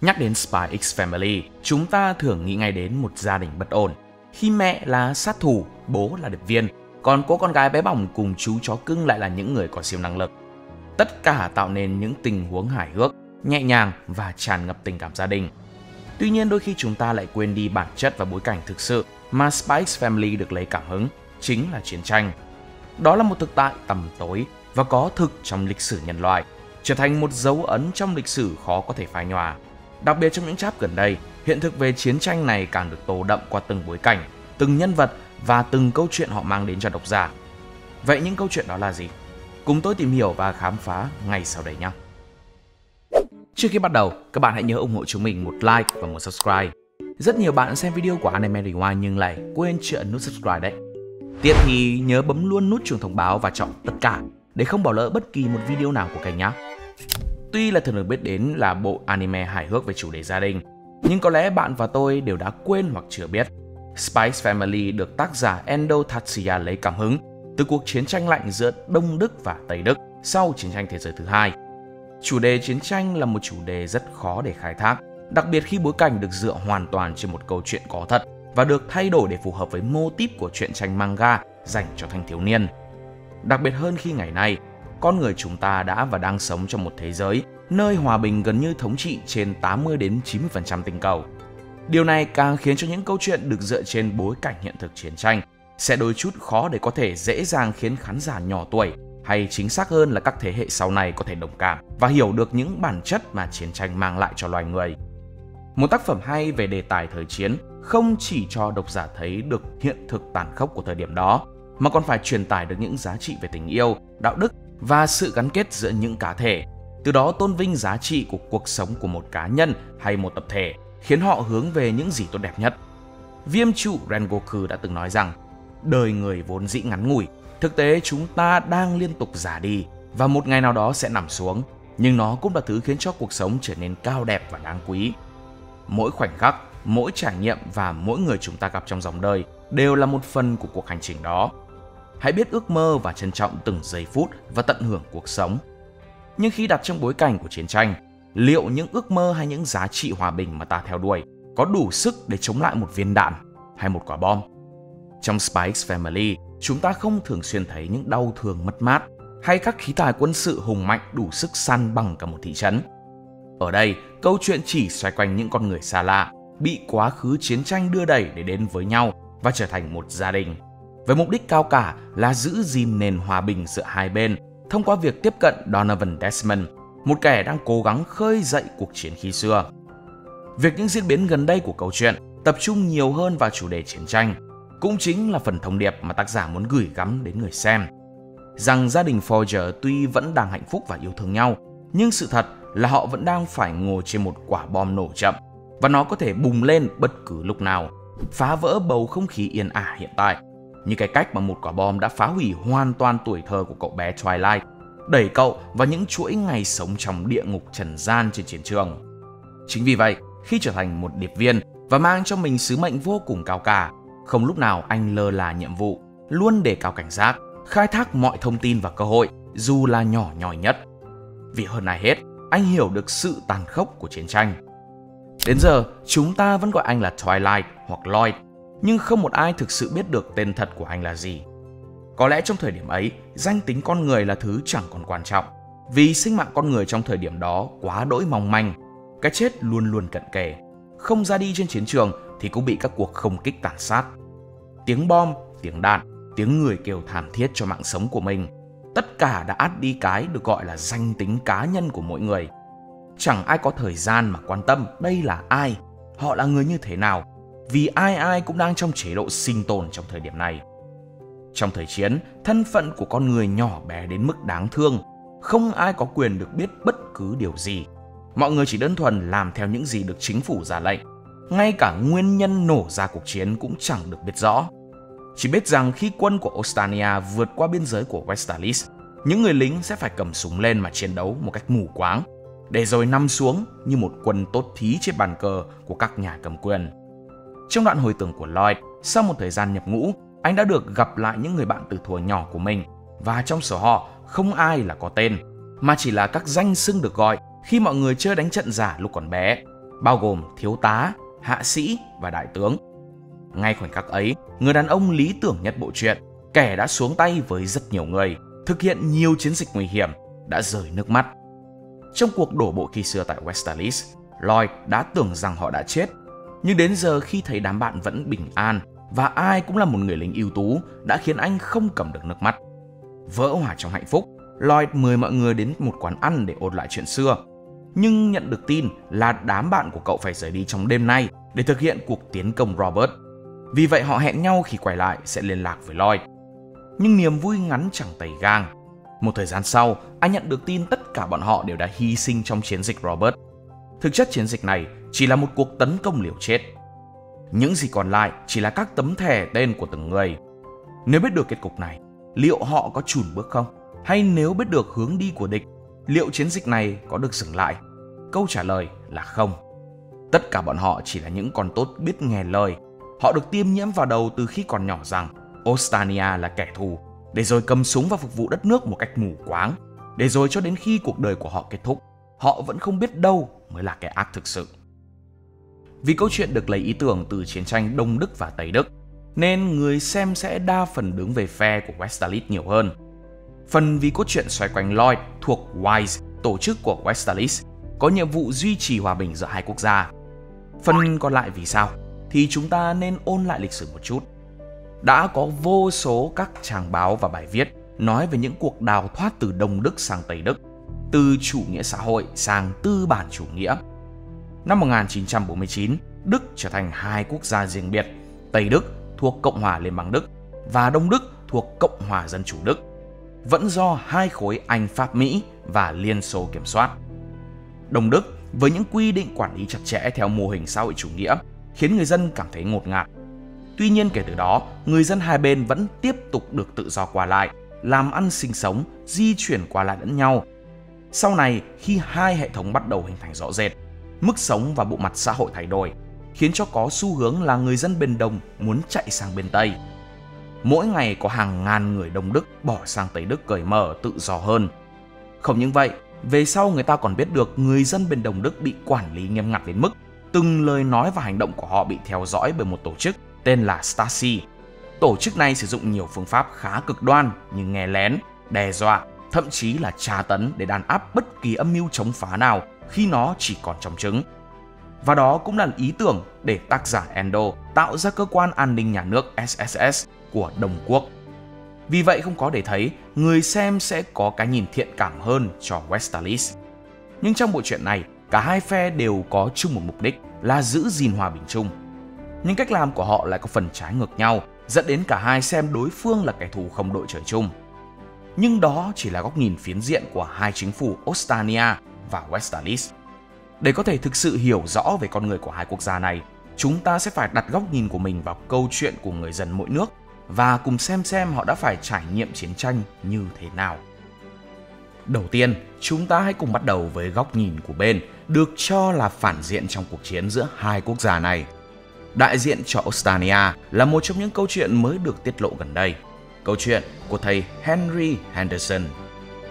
Nhắc đến Spy X Family, chúng ta thường nghĩ ngay đến một gia đình bất ổn, khi mẹ là sát thủ, bố là điệp viên, còn cô con gái bé bỏng cùng chú chó cưng lại là những người có siêu năng lực. Tất cả tạo nên những tình huống hài hước, nhẹ nhàng và tràn ngập tình cảm gia đình. Tuy nhiên, đôi khi chúng ta lại quên đi bản chất và bối cảnh thực sự mà Spy X Family được lấy cảm hứng, chính là chiến tranh. Đó là một thực tại tầm tối và có thực trong lịch sử nhân loại, trở thành một dấu ấn trong lịch sử khó có thể phai nhòa. Đặc biệt trong những chap gần đây, hiện thực về chiến tranh này càng được tô đậm qua từng bối cảnh, từng nhân vật và từng câu chuyện họ mang đến cho độc giả. Vậy những câu chuyện đó là gì? Cùng tôi tìm hiểu và khám phá ngay sau đây nhé! Trước khi bắt đầu, các bạn hãy nhớ ủng hộ chúng mình một like và một subscribe. Rất nhiều bạn xem video của Anime Rewind nhưng lại quên chưa ấn nút subscribe đấy. Tiện thì nhớ bấm luôn nút chuông thông báo và chọn tất cả để không bỏ lỡ bất kỳ một video nào của kênh nhé. Tuy là thường được biết đến là bộ anime hài hước về chủ đề gia đình, nhưng có lẽ bạn và tôi đều đã quên hoặc chưa biết, Spy X Family được tác giả Endo Tatsuya lấy cảm hứng từ cuộc chiến tranh lạnh giữa Đông Đức và Tây Đức sau chiến tranh thế giới thứ hai. Chủ đề chiến tranh là một chủ đề rất khó để khai thác, đặc biệt khi bối cảnh được dựa hoàn toàn trên một câu chuyện có thật và được thay đổi để phù hợp với mô típ của truyện tranh manga dành cho thanh thiếu niên. Đặc biệt hơn khi ngày nay, con người chúng ta đã và đang sống trong một thế giới nơi hòa bình gần như thống trị trên 80–90% tinh cầu. Điều này càng khiến cho những câu chuyện được dựa trên bối cảnh hiện thực chiến tranh sẽ đôi chút khó để có thể dễ dàng khiến khán giả nhỏ tuổi, hay chính xác hơn là các thế hệ sau này có thể đồng cảm và hiểu được những bản chất mà chiến tranh mang lại cho loài người. Một tác phẩm hay về đề tài thời chiến không chỉ cho độc giả thấy được hiện thực tàn khốc của thời điểm đó, mà còn phải truyền tải được những giá trị về tình yêu, đạo đức và sự gắn kết giữa những cá thể, từ đó tôn vinh giá trị của cuộc sống của một cá nhân hay một tập thể, khiến họ hướng về những gì tốt đẹp nhất. Viêm trụ Rengoku đã từng nói rằng, đời người vốn dĩ ngắn ngủi, thực tế chúng ta đang liên tục già đi và một ngày nào đó sẽ nằm xuống, nhưng nó cũng là thứ khiến cho cuộc sống trở nên cao đẹp và đáng quý. Mỗi khoảnh khắc, mỗi trải nghiệm và mỗi người chúng ta gặp trong dòng đời đều là một phần của cuộc hành trình đó. Hãy biết ước mơ và trân trọng từng giây phút và tận hưởng cuộc sống. Nhưng khi đặt trong bối cảnh của chiến tranh, liệu những ước mơ hay những giá trị hòa bình mà ta theo đuổi có đủ sức để chống lại một viên đạn hay một quả bom? Trong Spy X Family, chúng ta không thường xuyên thấy những đau thương mất mát hay các khí tài quân sự hùng mạnh đủ sức san bằng cả một thị trấn. Ở đây, câu chuyện chỉ xoay quanh những con người xa lạ, bị quá khứ chiến tranh đưa đẩy để đến với nhau và trở thành một gia đình, với mục đích cao cả là giữ gìn nền hòa bình giữa hai bên thông qua việc tiếp cận Donovan Desmond, một kẻ đang cố gắng khơi dậy cuộc chiến khi xưa. Việc những diễn biến gần đây của câu chuyện tập trung nhiều hơn vào chủ đề chiến tranh cũng chính là phần thông điệp mà tác giả muốn gửi gắm đến người xem, rằng gia đình Forger tuy vẫn đang hạnh phúc và yêu thương nhau, nhưng sự thật là họ vẫn đang phải ngồi trên một quả bom nổ chậm và nó có thể bùng lên bất cứ lúc nào, phá vỡ bầu không khí yên ả hiện tại, như cái cách mà một quả bom đã phá hủy hoàn toàn tuổi thơ của cậu bé Twilight, đẩy cậu vào những chuỗi ngày sống trong địa ngục trần gian trên chiến trường. Chính vì vậy, khi trở thành một điệp viên và mang cho mình sứ mệnh vô cùng cao cả, không lúc nào anh lơ là nhiệm vụ, luôn đề cao cảnh giác, khai thác mọi thông tin và cơ hội, dù là nhỏ nhoi nhất. Vì hơn ai hết, anh hiểu được sự tàn khốc của chiến tranh. Đến giờ, chúng ta vẫn gọi anh là Twilight hoặc Loid, nhưng không một ai thực sự biết được tên thật của anh là gì. Có lẽ trong thời điểm ấy, danh tính con người là thứ chẳng còn quan trọng, vì sinh mạng con người trong thời điểm đó quá đỗi mong manh, cái chết luôn luôn cận kề, không ra đi trên chiến trường thì cũng bị các cuộc không kích tàn sát. Tiếng bom, tiếng đạn, tiếng người kêu thảm thiết cho mạng sống của mình, tất cả đã át đi cái được gọi là danh tính cá nhân của mỗi người. Chẳng ai có thời gian mà quan tâm đây là ai, họ là người như thế nào, vì ai ai cũng đang trong chế độ sinh tồn trong thời điểm này. Trong thời chiến, thân phận của con người nhỏ bé đến mức đáng thương, không ai có quyền được biết bất cứ điều gì. Mọi người chỉ đơn thuần làm theo những gì được chính phủ ra lệnh, ngay cả nguyên nhân nổ ra cuộc chiến cũng chẳng được biết rõ. Chỉ biết rằng khi quân của Ostania vượt qua biên giới của Westalis, những người lính sẽ phải cầm súng lên mà chiến đấu một cách mù quáng, để rồi nằm xuống như một quân tốt thí trên bàn cờ của các nhà cầm quyền. Trong đoạn hồi tưởng của Loid, sau một thời gian nhập ngũ, anh đã được gặp lại những người bạn từ thuở nhỏ của mình, và trong số họ không ai là có tên, mà chỉ là các danh xưng được gọi khi mọi người chơi đánh trận giả lúc còn bé, bao gồm thiếu tá, hạ sĩ và đại tướng. Ngay khoảnh khắc ấy, người đàn ông lý tưởng nhất bộ truyện, kẻ đã xuống tay với rất nhiều người, thực hiện nhiều chiến dịch nguy hiểm, đã rơi nước mắt. Trong cuộc đổ bộ khi xưa tại Westalis, Loid đã tưởng rằng họ đã chết, nhưng đến giờ khi thấy đám bạn vẫn bình an và ai cũng là một người lính ưu tú đã khiến anh không cầm được nước mắt. Vỡ hòa trong hạnh phúc, Loid mời mọi người đến một quán ăn để ôn lại chuyện xưa, nhưng nhận được tin là đám bạn của cậu phải rời đi trong đêm nay để thực hiện cuộc tiến công Robert. Vì vậy họ hẹn nhau khi quay lại sẽ liên lạc với Loid. Nhưng niềm vui ngắn chẳng tày gang. Một thời gian sau, anh nhận được tin tất cả bọn họ đều đã hy sinh trong chiến dịch Robert. Thực chất chiến dịch này chỉ là một cuộc tấn công liều chết. Những gì còn lại chỉ là các tấm thẻ tên của từng người. Nếu biết được kết cục này, liệu họ có chùn bước không? Hay nếu biết được hướng đi của địch, liệu chiến dịch này có được dừng lại? Câu trả lời là không. Tất cả bọn họ chỉ là những con tốt biết nghe lời. Họ được tiêm nhiễm vào đầu từ khi còn nhỏ rằng Ostania là kẻ thù, để rồi cầm súng và phục vụ đất nước một cách mù quáng, để rồi cho đến khi cuộc đời của họ kết thúc, họ vẫn không biết đâu mới là kẻ ác thực sự. Vì câu chuyện được lấy ý tưởng từ chiến tranh Đông Đức và Tây Đức, nên người xem sẽ đa phần đứng về phe của Westalis nhiều hơn. Phần vì cốt truyện xoay quanh Loid thuộc Wise, tổ chức của Westalis, có nhiệm vụ duy trì hòa bình giữa hai quốc gia. Phần còn lại vì sao? Thì chúng ta nên ôn lại lịch sử một chút. Đã có vô số các trang báo và bài viết nói về những cuộc đào thoát từ Đông Đức sang Tây Đức, từ chủ nghĩa xã hội sang tư bản chủ nghĩa. Năm 1949, Đức trở thành hai quốc gia riêng biệt, Tây Đức thuộc Cộng hòa Liên bang Đức và Đông Đức thuộc Cộng hòa Dân chủ Đức, vẫn do hai khối Anh Pháp Mỹ và Liên Xô kiểm soát. Đông Đức với những quy định quản lý chặt chẽ theo mô hình xã hội chủ nghĩa khiến người dân cảm thấy ngột ngạt. Tuy nhiên kể từ đó, người dân hai bên vẫn tiếp tục được tự do qua lại, làm ăn sinh sống, di chuyển qua lại lẫn nhau. Sau này, khi hai hệ thống bắt đầu hình thành rõ rệt, mức sống và bộ mặt xã hội thay đổi, khiến cho có xu hướng là người dân bên Đông muốn chạy sang bên Tây. Mỗi ngày có hàng ngàn người Đông Đức bỏ sang Tây Đức cởi mở tự do hơn. Không những vậy, về sau người ta còn biết được người dân bên Đông Đức bị quản lý nghiêm ngặt đến mức từng lời nói và hành động của họ bị theo dõi bởi một tổ chức tên là Stasi. Tổ chức này sử dụng nhiều phương pháp khá cực đoan như nghe lén, đe dọa, thậm chí là tra tấn để đàn áp bất kỳ âm mưu chống phá nào khi nó chỉ còn trong trứng. Và đó cũng là ý tưởng để tác giả Endo tạo ra cơ quan an ninh nhà nước SSS của Đông Quốc. Vì vậy không có để thấy, người xem sẽ có cái nhìn thiện cảm hơn cho Westalis. Nhưng trong bộ truyện này, cả hai phe đều có chung một mục đích là giữ gìn hòa bình chung. Nhưng cách làm của họ lại có phần trái ngược nhau, dẫn đến cả hai xem đối phương là kẻ thù không đội trời chung. Nhưng đó chỉ là góc nhìn phiến diện của hai chính phủ Ostania và Westalis. Để có thể thực sự hiểu rõ về con người của hai quốc gia này, chúng ta sẽ phải đặt góc nhìn của mình vào câu chuyện của người dân mỗi nước và cùng xem họ đã phải trải nghiệm chiến tranh như thế nào. Đầu tiên, chúng ta hãy cùng bắt đầu với góc nhìn của bên được cho là phản diện trong cuộc chiến giữa hai quốc gia này. Đại diện cho Ostania là một trong những câu chuyện mới được tiết lộ gần đây. Câu chuyện của thầy Henry Henderson.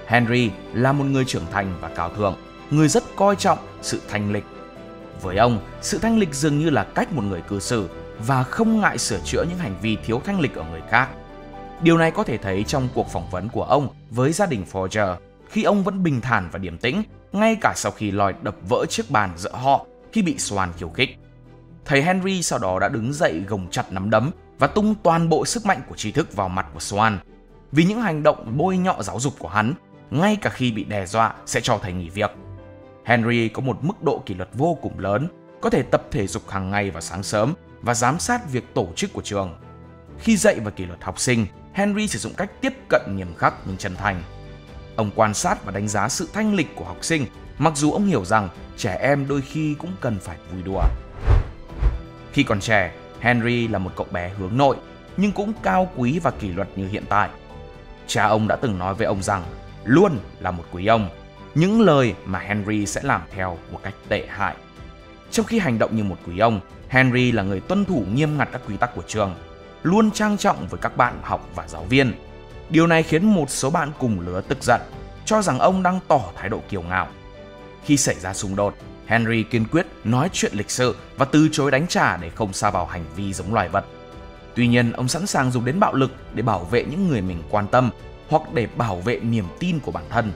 Henry là một người trưởng thành và cao thượng, người rất coi trọng sự thanh lịch. Với ông, sự thanh lịch dường như là cách một người cư xử và không ngại sửa chữa những hành vi thiếu thanh lịch ở người khác. Điều này có thể thấy trong cuộc phỏng vấn của ông với gia đình Forger, khi ông vẫn bình thản và điềm tĩnh, ngay cả sau khi Loid đập vỡ chiếc bàn giữa họ khi bị Swan khiêu khích. Thầy Henry sau đó đã đứng dậy gồng chặt nắm đấm và tung toàn bộ sức mạnh của tri thức vào mặt của Swan. Vì những hành động bôi nhọ giáo dục của hắn, ngay cả khi bị đe dọa sẽ cho thầy nghỉ việc. Henry có một mức độ kỷ luật vô cùng lớn, có thể tập thể dục hàng ngày vào sáng sớm và giám sát việc tổ chức của trường. Khi dạy và kỷ luật học sinh, Henry sử dụng cách tiếp cận nghiêm khắc nhưng chân thành. Ông quan sát và đánh giá sự thanh lịch của học sinh, mặc dù ông hiểu rằng trẻ em đôi khi cũng cần phải vui đùa. Khi còn trẻ, Henry là một cậu bé hướng nội, nhưng cũng cao quý và kỷ luật như hiện tại. Cha ông đã từng nói với ông rằng, luôn là một quý ông, những lời mà Henry sẽ làm theo một cách tệ hại. Trong khi hành động như một quý ông, Henry là người tuân thủ nghiêm ngặt các quy tắc của trường, luôn trang trọng với các bạn học và giáo viên. Điều này khiến một số bạn cùng lứa tức giận, cho rằng ông đang tỏ thái độ kiêu ngạo. Khi xảy ra xung đột, Henry kiên quyết nói chuyện lịch sự và từ chối đánh trả để không sa vào hành vi giống loài vật. Tuy nhiên, ông sẵn sàng dùng đến bạo lực để bảo vệ những người mình quan tâm hoặc để bảo vệ niềm tin của bản thân.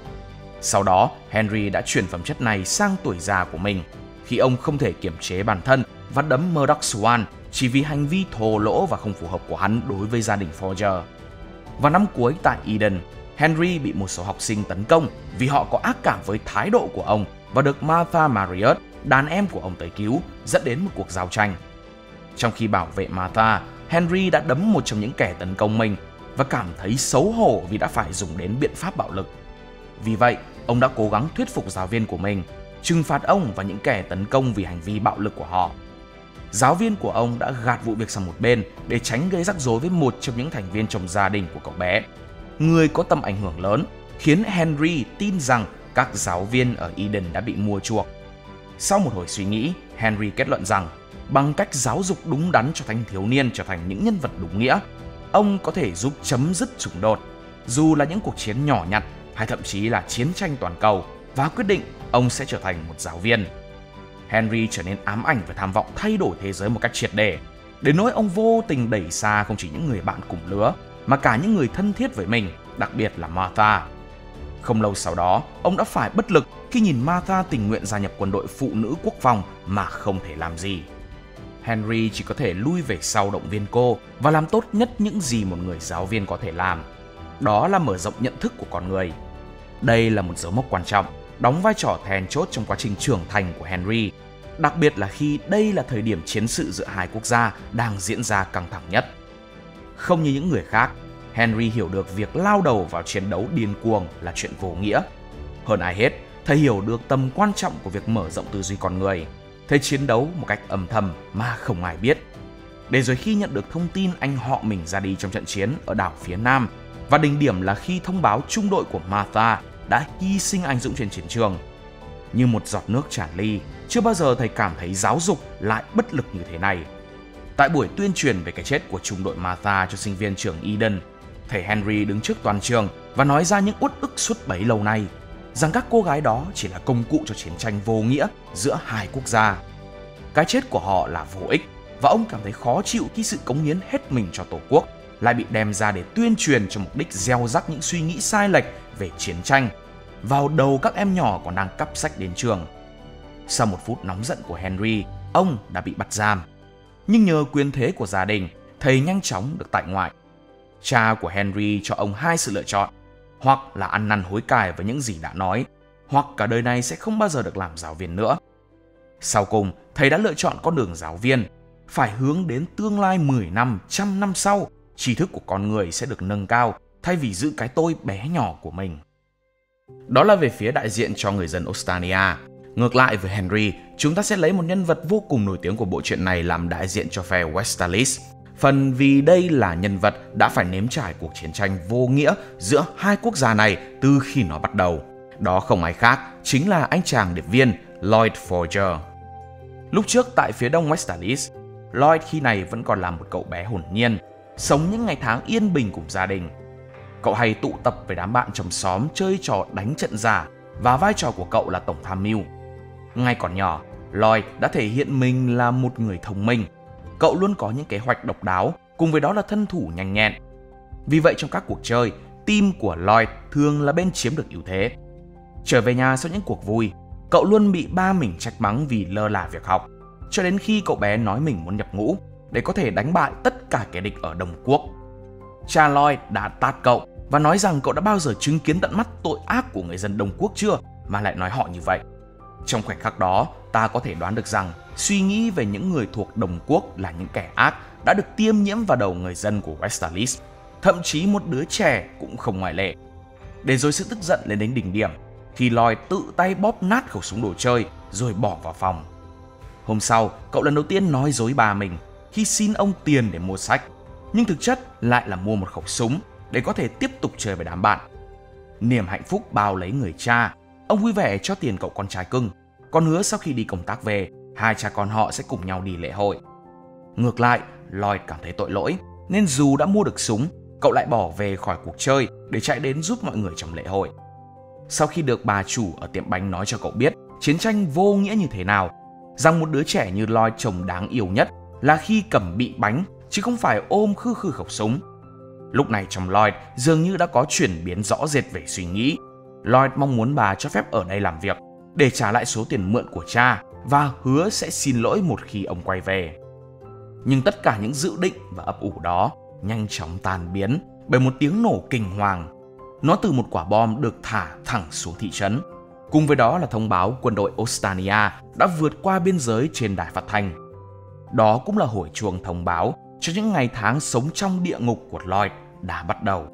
Sau đó, Henry đã chuyển phẩm chất này sang tuổi già của mình, khi ông không thể kiềm chế bản thân và đấm Murdoch Swan chỉ vì hành vi thô lỗ và không phù hợp của hắn đối với gia đình Forger. Vào năm cuối tại Eden, Henry bị một số học sinh tấn công vì họ có ác cảm với thái độ của ông và được Martha Marriott, đàn em của ông, tới cứu, dẫn đến một cuộc giao tranh. Trong khi bảo vệ Martha, Henry đã đấm một trong những kẻ tấn công mình và cảm thấy xấu hổ vì đã phải dùng đến biện pháp bạo lực. Vì vậy, ông đã cố gắng thuyết phục giáo viên của mình, trừng phạt ông và những kẻ tấn công vì hành vi bạo lực của họ. Giáo viên của ông đã gạt vụ việc sang một bên để tránh gây rắc rối với một trong những thành viên trong gia đình của cậu bé, người có tầm ảnh hưởng lớn, khiến Henry tin rằng các giáo viên ở Eden đã bị mua chuộc. Sau một hồi suy nghĩ, Henry kết luận rằng bằng cách giáo dục đúng đắn cho thanh thiếu niên trở thành những nhân vật đúng nghĩa, ông có thể giúp chấm dứt xung đột, dù là những cuộc chiến nhỏ nhặt hay thậm chí là chiến tranh toàn cầu, và quyết định ông sẽ trở thành một giáo viên. Henry trở nên ám ảnh và tham vọng thay đổi thế giới một cách triệt để, đến nỗi ông vô tình đẩy xa không chỉ những người bạn cùng lứa, mà cả những người thân thiết với mình, đặc biệt là Martha. Không lâu sau đó, ông đã phải bất lực khi nhìn Martha tình nguyện gia nhập quân đội phụ nữ quốc phòng mà không thể làm gì. Henry chỉ có thể lui về sau động viên cô và làm tốt nhất những gì một người giáo viên có thể làm. Đó là mở rộng nhận thức của con người. Đây là một dấu mốc quan trọng, đóng vai trò then chốt trong quá trình trưởng thành của Henry, đặc biệt là khi đây là thời điểm chiến sự giữa hai quốc gia đang diễn ra căng thẳng nhất. Không như những người khác, Henry hiểu được việc lao đầu vào chiến đấu điên cuồng là chuyện vô nghĩa. Hơn ai hết, thầy hiểu được tầm quan trọng của việc mở rộng tư duy con người. Thầy chiến đấu một cách âm thầm mà không ai biết. Để rồi khi nhận được thông tin anh họ mình ra đi trong trận chiến ở đảo phía Nam, và đỉnh điểm là khi thông báo trung đội của Martha đã hy sinh anh dũng trên chiến trường. Như một giọt nước tràn ly, chưa bao giờ thầy cảm thấy giáo dục lại bất lực như thế này. Tại buổi tuyên truyền về cái chết của trung đội Martha cho sinh viên trường Eden, thầy Henry đứng trước toàn trường và nói ra những uất ức suốt bấy lâu nay, rằng các cô gái đó chỉ là công cụ cho chiến tranh vô nghĩa giữa hai quốc gia. Cái chết của họ là vô ích, và ông cảm thấy khó chịu khi sự cống hiến hết mình cho Tổ quốc lại bị đem ra để tuyên truyền cho mục đích gieo rắc những suy nghĩ sai lệch về chiến tranh vào đầu các em nhỏ còn đang cắp sách đến trường. Sau một phút nóng giận của Henry, ông đã bị bắt giam. Nhưng nhờ quyền thế của gia đình, thầy nhanh chóng được tại ngoại. Cha của Henry cho ông hai sự lựa chọn, hoặc là ăn năn hối cải với những gì đã nói, hoặc cả đời này sẽ không bao giờ được làm giáo viên nữa. Sau cùng, thầy đã lựa chọn con đường giáo viên, phải hướng đến tương lai 10 năm, trăm năm sau, tri thức của con người sẽ được nâng cao thay vì giữ cái tôi bé nhỏ của mình. Đó là về phía đại diện cho người dân Ostania. Ngược lại với Henry, chúng ta sẽ lấy một nhân vật vô cùng nổi tiếng của bộ truyện này làm đại diện cho phe Westalis. Phần vì đây là nhân vật đã phải nếm trải cuộc chiến tranh vô nghĩa giữa hai quốc gia này từ khi nó bắt đầu. Đó không ai khác, chính là anh chàng điệp viên Loid Forger. Lúc trước tại phía đông Westalis, Loid khi này vẫn còn là một cậu bé hồn nhiên, sống những ngày tháng yên bình cùng gia đình. Cậu hay tụ tập với đám bạn trong xóm chơi trò đánh trận giả, và vai trò của cậu là tổng tham mưu. Ngay còn nhỏ, Loid đã thể hiện mình là một người thông minh. Cậu luôn có những kế hoạch độc đáo, cùng với đó là thân thủ nhanh nhẹn. Vì vậy trong các cuộc chơi, team của Loid thường là bên chiếm được ưu thế. Trở về nhà sau những cuộc vui, cậu luôn bị ba mình trách mắng vì lơ là việc học, cho đến khi cậu bé nói mình muốn nhập ngũ để có thể đánh bại tất cả kẻ địch ở Đông Quốc. Cha Loid đã tát cậu và nói rằng cậu đã bao giờ chứng kiến tận mắt tội ác của người dân Đông Quốc chưa mà lại nói họ như vậy. Trong khoảnh khắc đó, ta có thể đoán được rằng suy nghĩ về những người thuộc Đồng Quốc là những kẻ ác đã được tiêm nhiễm vào đầu người dân của Westalis. Thậm chí một đứa trẻ cũng không ngoại lệ. Để rồi sự tức giận lên đến đỉnh điểm khi Loid tự tay bóp nát khẩu súng đồ chơi rồi bỏ vào phòng. Hôm sau, cậu lần đầu tiên nói dối bà mình khi xin ông tiền để mua sách, nhưng thực chất lại là mua một khẩu súng để có thể tiếp tục chơi với đám bạn. Niềm hạnh phúc bao lấy người cha, ông vui vẻ cho tiền cậu con trai cưng, còn hứa sau khi đi công tác về, hai cha con họ sẽ cùng nhau đi lễ hội. Ngược lại, Loid cảm thấy tội lỗi, nên dù đã mua được súng, cậu lại bỏ về khỏi cuộc chơi để chạy đến giúp mọi người trong lễ hội. Sau khi được bà chủ ở tiệm bánh nói cho cậu biết chiến tranh vô nghĩa như thế nào, rằng một đứa trẻ như Loid trông đáng yêu nhất là khi cầm bị bánh chứ không phải ôm khư khư khẩu súng. Lúc này trong Loid dường như đã có chuyển biến rõ rệt về suy nghĩ. Loid mong muốn bà cho phép ở đây làm việc để trả lại số tiền mượn của cha và hứa sẽ xin lỗi một khi ông quay về. Nhưng tất cả những dự định và ấp ủ đó nhanh chóng tan biến bởi một tiếng nổ kinh hoàng. Nó từ một quả bom được thả thẳng xuống thị trấn. Cùng với đó là thông báo quân đội Ostania đã vượt qua biên giới trên đài phát thanh. Đó cũng là hồi chuông thông báo cho những ngày tháng sống trong địa ngục của Loid đã bắt đầu.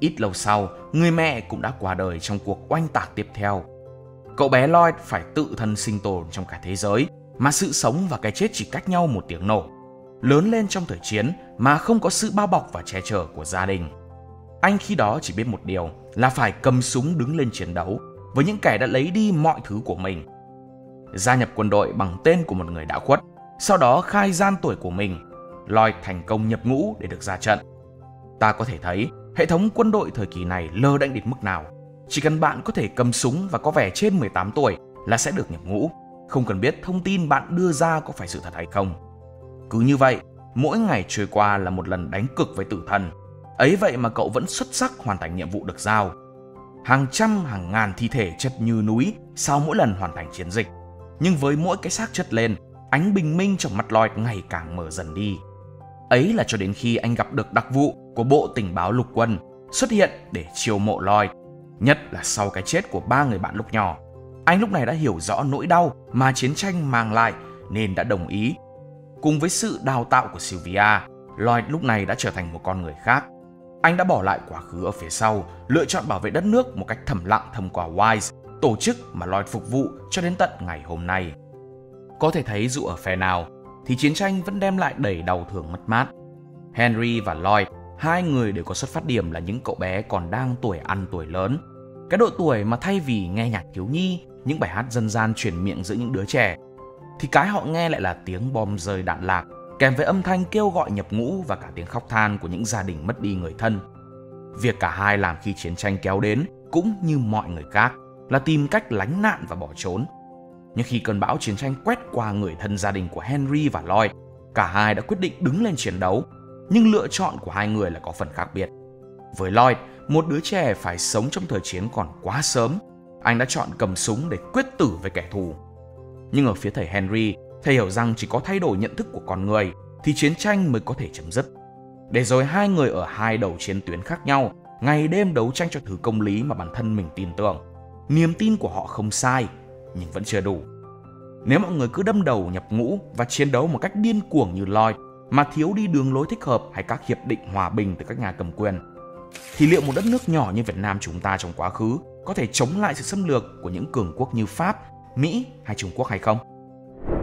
Ít lâu sau, người mẹ cũng đã qua đời trong cuộc oanh tạc tiếp theo. Cậu bé Loid phải tự thân sinh tồn trong cả thế giới mà sự sống và cái chết chỉ cách nhau một tiếng nổ. Lớn lên trong thời chiến mà không có sự bao bọc và che chở của gia đình. Anh khi đó chỉ biết một điều là phải cầm súng đứng lên chiến đấu với những kẻ đã lấy đi mọi thứ của mình. Gia nhập quân đội bằng tên của một người đã khuất, sau đó khai gian tuổi của mình, Loid thành công nhập ngũ để được ra trận. Ta có thể thấy hệ thống quân đội thời kỳ này lơ đễnh đến mức nào. Chỉ cần bạn có thể cầm súng và có vẻ trên 18 tuổi là sẽ được nhập ngũ, không cần biết thông tin bạn đưa ra có phải sự thật hay không. Cứ như vậy, mỗi ngày trôi qua là một lần đánh cực với tử thần. Ấy vậy mà cậu vẫn xuất sắc hoàn thành nhiệm vụ được giao. Hàng trăm hàng ngàn thi thể chất như núi sau mỗi lần hoàn thành chiến dịch. Nhưng với mỗi cái xác chất lên, ánh bình minh trong mắt Loid ngày càng mở dần đi. Ấy là cho đến khi anh gặp được đặc vụ của Bộ Tình báo Lục quân xuất hiện để chiêu mộ Loid. Nhất là sau cái chết của ba người bạn lúc nhỏ, anh lúc này đã hiểu rõ nỗi đau mà chiến tranh mang lại nên đã đồng ý. Cùng với sự đào tạo của Sylvia, Loid lúc này đã trở thành một con người khác. Anh đã bỏ lại quá khứ ở phía sau, lựa chọn bảo vệ đất nước một cách thầm lặng thông qua Wise, tổ chức mà Loid phục vụ cho đến tận ngày hôm nay. Có thể thấy dù ở phe nào, thì chiến tranh vẫn đem lại đầy đau thương mất mát. Henry và Loid, hai người đều có xuất phát điểm là những cậu bé còn đang tuổi ăn tuổi lớn. Cái độ tuổi mà thay vì nghe nhạc thiếu nhi, những bài hát dân gian truyền miệng giữa những đứa trẻ, thì cái họ nghe lại là tiếng bom rơi đạn lạc, kèm với âm thanh kêu gọi nhập ngũ và cả tiếng khóc than của những gia đình mất đi người thân. Việc cả hai làm khi chiến tranh kéo đến cũng như mọi người khác là tìm cách lánh nạn và bỏ trốn. Nhưng khi cơn bão chiến tranh quét qua người thân gia đình của Henry và Loid, cả hai đã quyết định đứng lên chiến đấu. Nhưng lựa chọn của hai người là có phần khác biệt. Với Loid, một đứa trẻ phải sống trong thời chiến còn quá sớm. Anh đã chọn cầm súng để quyết tử với kẻ thù. Nhưng ở phía thầy Henry, thầy hiểu rằng chỉ có thay đổi nhận thức của con người thì chiến tranh mới có thể chấm dứt. Để rồi hai người ở hai đầu chiến tuyến khác nhau, ngày đêm đấu tranh cho thứ công lý mà bản thân mình tin tưởng. Niềm tin của họ không sai, nhưng vẫn chưa đủ. Nếu mọi người cứ đâm đầu nhập ngũ và chiến đấu một cách điên cuồng như Loid, mà thiếu đi đường lối thích hợp hay các hiệp định hòa bình từ các nhà cầm quyền, thì liệu một đất nước nhỏ như Việt Nam chúng ta trong quá khứ có thể chống lại sự xâm lược của những cường quốc như Pháp, Mỹ hay Trung Quốc hay không?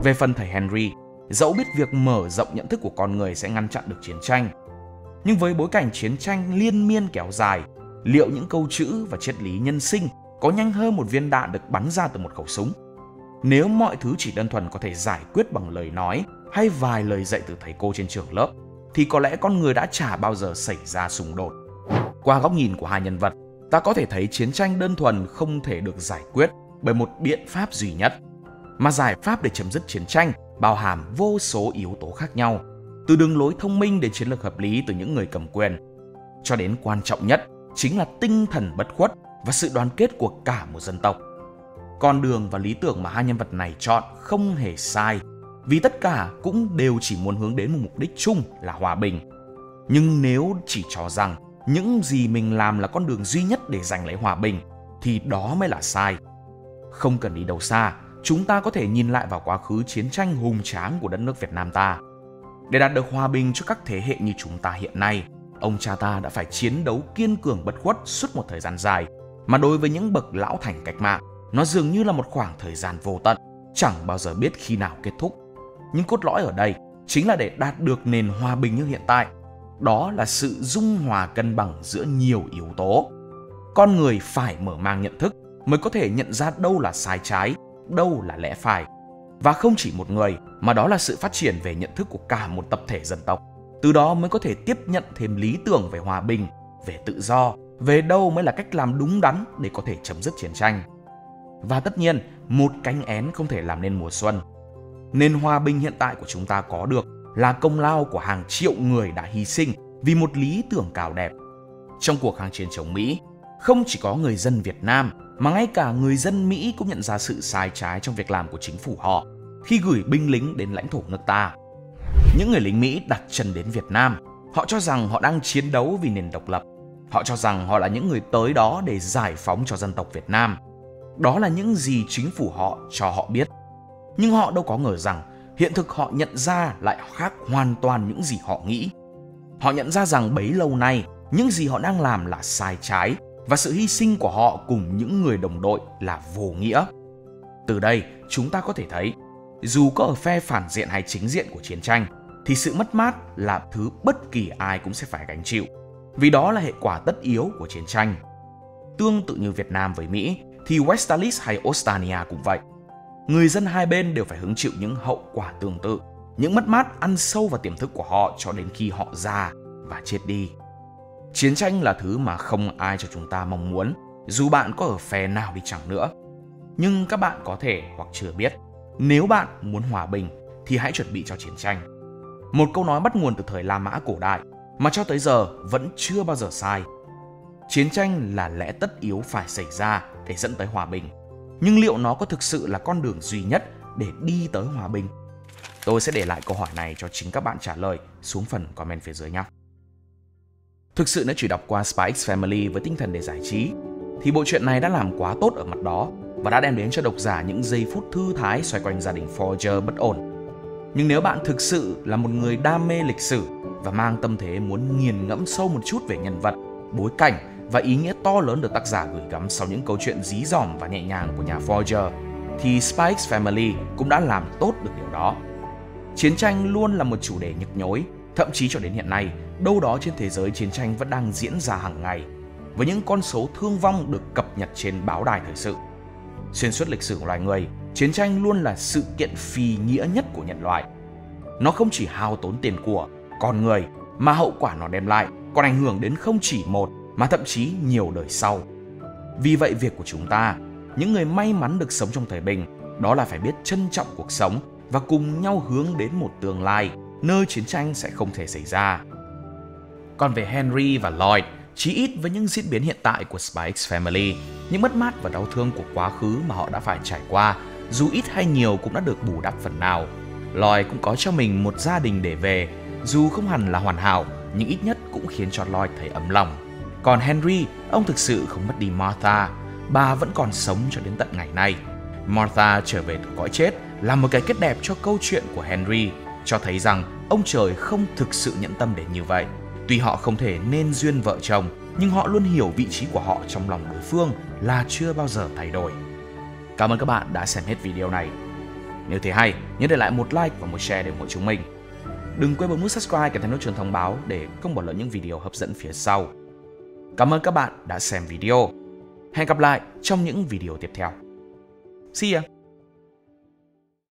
Về phần thầy Henry, dẫu biết việc mở rộng nhận thức của con người sẽ ngăn chặn được chiến tranh, nhưng với bối cảnh chiến tranh liên miên kéo dài, liệu những câu chữ và triết lý nhân sinh có nhanh hơn một viên đạn được bắn ra từ một khẩu súng? Nếu mọi thứ chỉ đơn thuần có thể giải quyết bằng lời nói hay vài lời dạy từ thầy cô trên trường lớp, thì có lẽ con người đã chả bao giờ xảy ra xung đột. Qua góc nhìn của hai nhân vật, ta có thể thấy chiến tranh đơn thuần không thể được giải quyết bởi một biện pháp duy nhất, mà giải pháp để chấm dứt chiến tranh bao hàm vô số yếu tố khác nhau, từ đường lối thông minh đến chiến lược hợp lý từ những người cầm quyền, cho đến quan trọng nhất chính là tinh thần bất khuất và sự đoàn kết của cả một dân tộc. Con đường và lý tưởng mà hai nhân vật này chọn không hề sai, vì tất cả cũng đều chỉ muốn hướng đến một mục đích chung là hòa bình. Nhưng nếu chỉ cho rằng những gì mình làm là con đường duy nhất để giành lấy hòa bình, thì đó mới là sai. Không cần đi đâu xa, chúng ta có thể nhìn lại vào quá khứ chiến tranh hùng tráng của đất nước Việt Nam ta. Để đạt được hòa bình cho các thế hệ như chúng ta hiện nay, ông cha ta đã phải chiến đấu kiên cường bất khuất suốt một thời gian dài, mà đối với những bậc lão thành cách mạng, nó dường như là một khoảng thời gian vô tận, chẳng bao giờ biết khi nào kết thúc. Nhưng cốt lõi ở đây chính là để đạt được nền hòa bình như hiện tại, đó là sự dung hòa cân bằng giữa nhiều yếu tố. Con người phải mở mang nhận thức mới có thể nhận ra đâu là sai trái, đâu là lẽ phải. Và không chỉ một người, mà đó là sự phát triển về nhận thức của cả một tập thể dân tộc. Từ đó mới có thể tiếp nhận thêm lý tưởng về hòa bình, về tự do, về đâu mới là cách làm đúng đắn để có thể chấm dứt chiến tranh. Và tất nhiên, một cánh én không thể làm nên mùa xuân. Nên hòa bình hiện tại của chúng ta có được là công lao của hàng triệu người đã hy sinh vì một lý tưởng cao đẹp. Trong cuộc kháng chiến chống Mỹ, không chỉ có người dân Việt Nam mà ngay cả người dân Mỹ cũng nhận ra sự sai trái trong việc làm của chính phủ họ khi gửi binh lính đến lãnh thổ nước ta. Những người lính Mỹ đặt chân đến Việt Nam, họ cho rằng họ đang chiến đấu vì nền độc lập. Họ cho rằng họ là những người tới đó để giải phóng cho dân tộc Việt Nam. Đó là những gì chính phủ họ cho họ biết. Nhưng họ đâu có ngờ rằng hiện thực họ nhận ra lại khác hoàn toàn những gì họ nghĩ. Họ nhận ra rằng bấy lâu nay, những gì họ đang làm là sai trái và sự hy sinh của họ cùng những người đồng đội là vô nghĩa. Từ đây, chúng ta có thể thấy, dù có ở phe phản diện hay chính diện của chiến tranh, thì sự mất mát là thứ bất kỳ ai cũng sẽ phải gánh chịu, vì đó là hệ quả tất yếu của chiến tranh. Tương tự như Việt Nam với Mỹ, thì Westalis hay Ostania cũng vậy. Người dân hai bên đều phải hứng chịu những hậu quả tương tự, những mất mát ăn sâu vào tiềm thức của họ cho đến khi họ già và chết đi. Chiến tranh là thứ mà không ai cho chúng ta mong muốn, dù bạn có ở phe nào đi chăng nữa. Nhưng các bạn có thể hoặc chưa biết, nếu bạn muốn hòa bình thì hãy chuẩn bị cho chiến tranh. Một câu nói bắt nguồn từ thời La Mã cổ đại mà cho tới giờ vẫn chưa bao giờ sai. Chiến tranh là lẽ tất yếu phải xảy ra để dẫn tới hòa bình. Nhưng liệu nó có thực sự là con đường duy nhất để đi tới hòa bình? Tôi sẽ để lại câu hỏi này cho chính các bạn trả lời xuống phần comment phía dưới nhé. Thực sự nếu chỉ đọc qua Spy X Family với tinh thần để giải trí, thì bộ truyện này đã làm quá tốt ở mặt đó và đã đem đến cho độc giả những giây phút thư thái xoay quanh gia đình Forger bất ổn. Nhưng nếu bạn thực sự là một người đam mê lịch sử và mang tâm thế muốn nghiền ngẫm sâu một chút về nhân vật, bối cảnh và ý nghĩa to lớn được tác giả gửi gắm sau những câu chuyện dí dỏm và nhẹ nhàng của nhà Forger, thì Spy X Family cũng đã làm tốt được điều đó. Chiến tranh luôn là một chủ đề nhức nhối, thậm chí cho đến hiện nay, đâu đó trên thế giới chiến tranh vẫn đang diễn ra hàng ngày, với những con số thương vong được cập nhật trên báo đài thời sự. Xuyên suốt lịch sử của loài người, chiến tranh luôn là sự kiện phi nghĩa nhất của nhân loại. Nó không chỉ hao tốn tiền của, con người, mà hậu quả nó đem lại còn ảnh hưởng đến không chỉ một mà thậm chí nhiều đời sau. Vì vậy việc của chúng ta, những người may mắn được sống trong thời bình, đó là phải biết trân trọng cuộc sống và cùng nhau hướng đến một tương lai nơi chiến tranh sẽ không thể xảy ra. Còn về Henry và Loid, chí ít với những diễn biến hiện tại của Spy X Family, những mất mát và đau thương của quá khứ mà họ đã phải trải qua, dù ít hay nhiều cũng đã được bù đắp phần nào. Loid cũng có cho mình một gia đình để về, dù không hẳn là hoàn hảo, nhưng ít nhất cũng khiến cho Loid thấy ấm lòng. Còn Henry, ông thực sự không mất đi Martha, bà vẫn còn sống cho đến tận ngày nay. Martha trở về từ cõi chết là một cái kết đẹp cho câu chuyện của Henry, cho thấy rằng ông trời không thực sự nhẫn tâm đến như vậy. Tuy họ không thể nên duyên vợ chồng, nhưng họ luôn hiểu vị trí của họ trong lòng đối phương là chưa bao giờ thay đổi. Cảm ơn các bạn đã xem hết video này. Nếu thấy hay, nhớ để lại một like và một share để ủng hộ chúng mình. Đừng quên bấm nút subscribe kèm theo nút chuông thông báo để không bỏ lỡ những video hấp dẫn phía sau. Cảm ơn các bạn đã xem video. Hẹn gặp lại trong những video tiếp theo. See ya!